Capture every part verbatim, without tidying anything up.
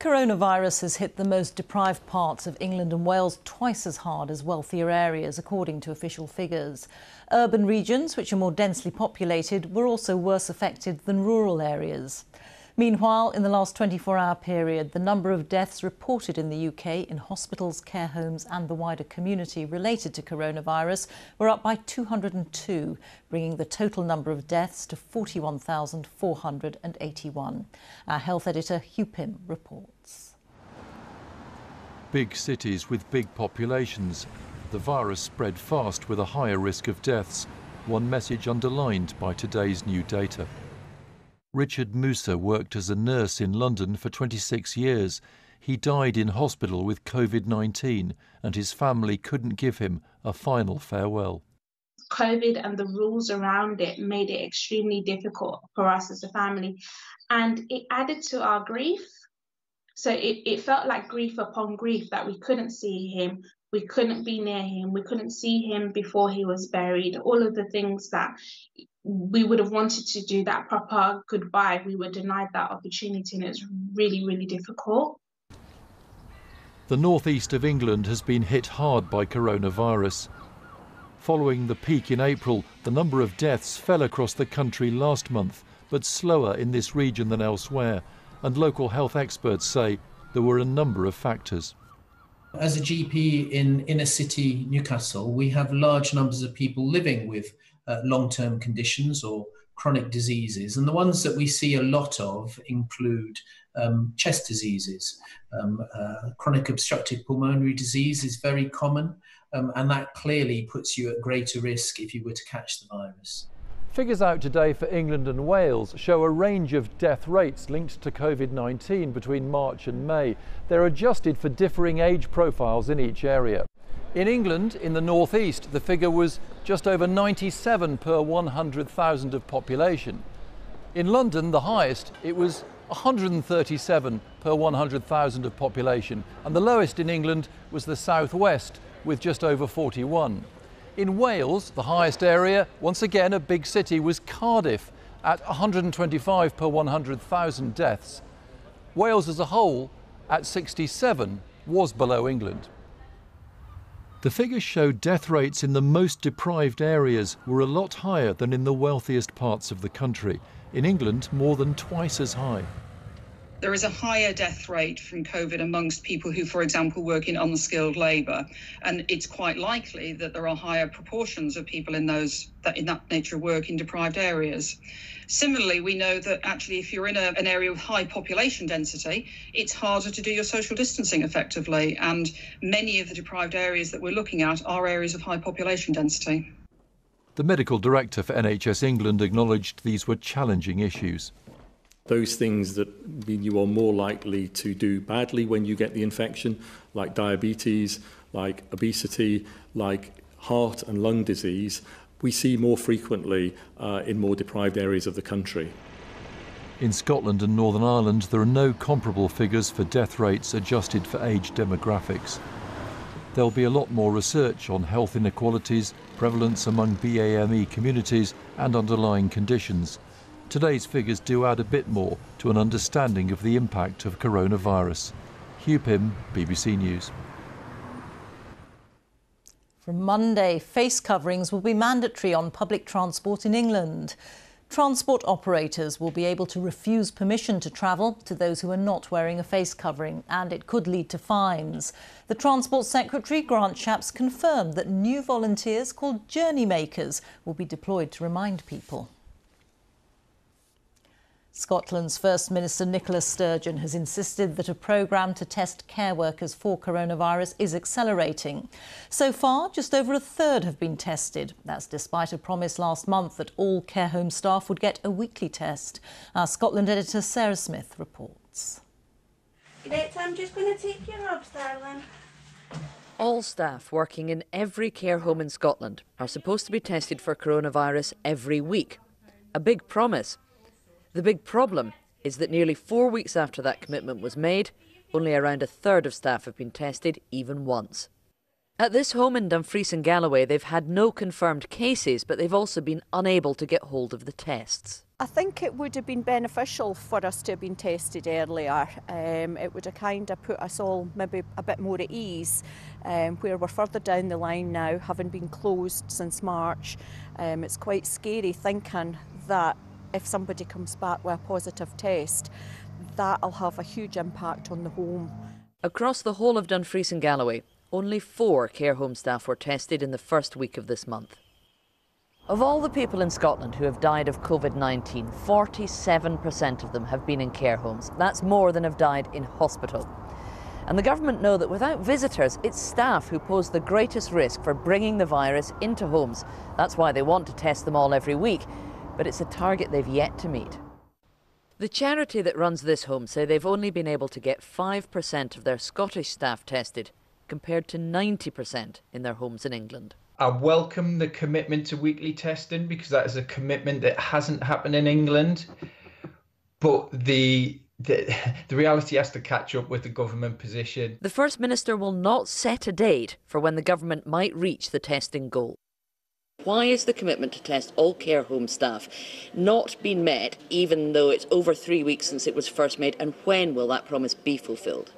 Coronavirus has hit the most deprived parts of England and Wales twice as hard as wealthier areas, according to official figures. Urban regions, which are more densely populated, were also worse affected than rural areas. Meanwhile, in the last twenty-four hour period, the number of deaths reported in the U K in hospitals, care homes and the wider community related to coronavirus were up by two hundred and two, bringing the total number of deaths to forty-one thousand four hundred and eighty-one. Our health editor Hugh Pym reports. Big cities with big populations. The virus spread fast with a higher risk of deaths, one message underlined by today's new data. Richard Musa worked as a nurse in London for twenty-six years. He died in hospital with COVID nineteen and his family couldn't give him a final farewell. COVID and the rules around it made it extremely difficult for us as a family, and it added to our grief. So it, it felt like grief upon grief, that we couldn't see him, we couldn't be near him, we couldn't see him before he was buried, all of the things that we would have wanted to do, that proper goodbye, we were denied that opportunity, and it's really, really difficult. The northeast of England has been hit hard by coronavirus. Following the peak in April, the number of deaths fell across the country last month, but slower in this region than elsewhere, and local health experts say there were a number of factors. As a G P in inner city Newcastle, we have large numbers of people living with Uh, long-term conditions or chronic diseases, and the ones that we see a lot of include um, chest diseases. Um, uh, chronic obstructive pulmonary disease is very common, um, and that clearly puts you at greater risk if you were to catch the virus. Figures out today for England and Wales show a range of death rates linked to COVID nineteen between March and May. They're adjusted for differing age profiles in each area. In England, in the northeast, the figure was just over ninety-seven per one hundred thousand of population. In London, the highest, it was one hundred thirty-seven per one hundred thousand of population, and the lowest in England was the southwest, with just over forty-one. In Wales, the highest area, once again a big city, was Cardiff, at one hundred twenty-five per one hundred thousand deaths. Wales as a whole, at sixty-seven, was below England. The figures show death rates in the most deprived areas were a lot higher than in the wealthiest parts of the country. In England, more than twice as high. There is a higher death rate from COVID amongst people who, for example, work in unskilled labour, and it's quite likely that there are higher proportions of people in those that in that nature of work in deprived areas. Similarly, we know that actually if you're in a, an area with high population density, it's harder to do your social distancing effectively, and many of the deprived areas that we're looking at are areas of high population density. The medical director for N H S England acknowledged these were challenging issues. Those things that mean you are more likely to do badly when you get the infection, like diabetes, like obesity, like heart and lung disease, we see more frequently uh, in more deprived areas of the country. In Scotland and Northern Ireland, there are no comparable figures for death rates adjusted for age demographics. There'll be a lot more research on health inequalities, prevalence among BAME communities and underlying conditions. Today's figures do add a bit more to an understanding of the impact of coronavirus. Hugh Pym, B B C News. From Monday, face coverings will be mandatory on public transport in England. Transport operators will be able to refuse permission to travel to those who are not wearing a face covering, and it could lead to fines. The Transport Secretary, Grant Shapps, confirmed that new volunteers called Journeymakers will be deployed to remind people. Scotland's First Minister Nicola Sturgeon has insisted that a programme to test care workers for coronavirus is accelerating. So far, just over a third have been tested. That's despite a promise last month that all care home staff would get a weekly test. Our Scotland editor Sarah Smith reports. Great, I'm just going to take your rubs, darling. All staff working in every care home in Scotland are supposed to be tested for coronavirus every week. A big promise. The big problem is that nearly four weeks after that commitment was made, only around a third of staff have been tested even once. At this home in Dumfries and Galloway, they've had no confirmed cases, but they've also been unable to get hold of the tests. I think it would have been beneficial for us to have been tested earlier. Um, it would have kind of put us all maybe a bit more at ease, um, where we're further down the line now, having been closed since March. Um, it's quite scary thinking that if somebody comes back with a positive test, that'll have a huge impact on the home. Across the whole of Dumfries and Galloway, only four care home staff were tested in the first week of this month. Of all the people in Scotland who have died of COVID nineteen, forty-seven percent of them have been in care homes. That's more than have died in hospital. And the government know that without visitors, it's staff who pose the greatest risk for bringing the virus into homes. That's why they want to test them all every week. But it's a target they've yet to meet. The charity that runs this home say they've only been able to get five percent of their Scottish staff tested, compared to ninety percent in their homes in England. I welcome the commitment to weekly testing, because that is a commitment that hasn't happened in England. But the, the, the reality has to catch up with the government position. The First Minister will not set a date for when the government might reach the testing goal. Why is the commitment to test all care home staff not been met, even though it's over three weeks since it was first made, and when will that promise be fulfilled?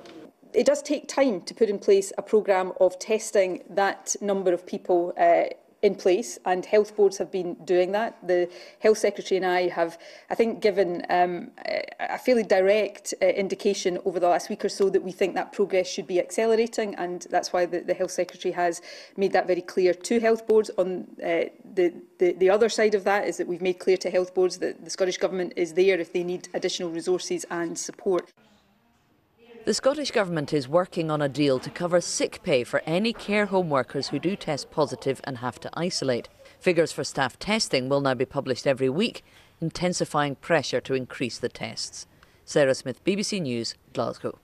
It does take time to put in place a programme of testing that number of people uh, in place, and health boards have been doing that. The Health Secretary and I have, I think, given um, a fairly direct uh, indication over the last week or so that we think that progress should be accelerating, and that's why the, the Health Secretary has made that very clear to health boards. On uh, the, the, the other side of that is that we've made clear to health boards that the Scottish Government is there if they need additional resources and support. The Scottish Government is working on a deal to cover sick pay for any care home workers who do test positive and have to isolate. Figures for staff testing will now be published every week, intensifying pressure to increase the tests. Sarah Smith, B B C News, Glasgow.